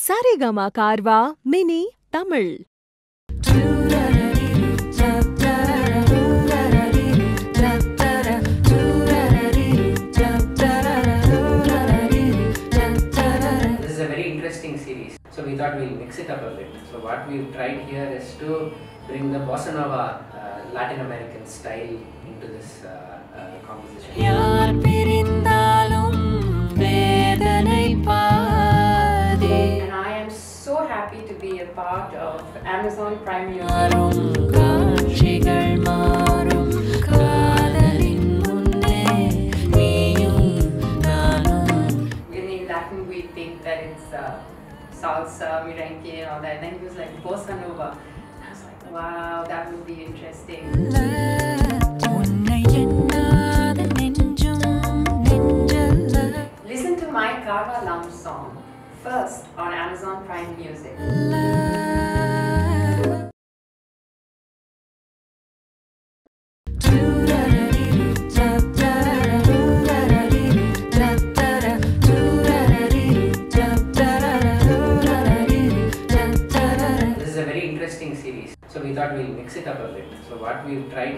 सा रे गा मा Carvaan mini Tamil. So we thought we'll mix it up a bit. So what we've tried here is to bring the bossa nova Latin American style into this composition. Yaar pirindalum vedanai paadi. And I am so happy to be a part of Amazon Prime Music. Salsa, merengue, and all that. Then he was like bossa nova. And I was like, wow, that would be interesting. Listen to my Carvaan Lounge song first on Amazon Prime Music. So we thought we'll mix it up a bit. So what we've tried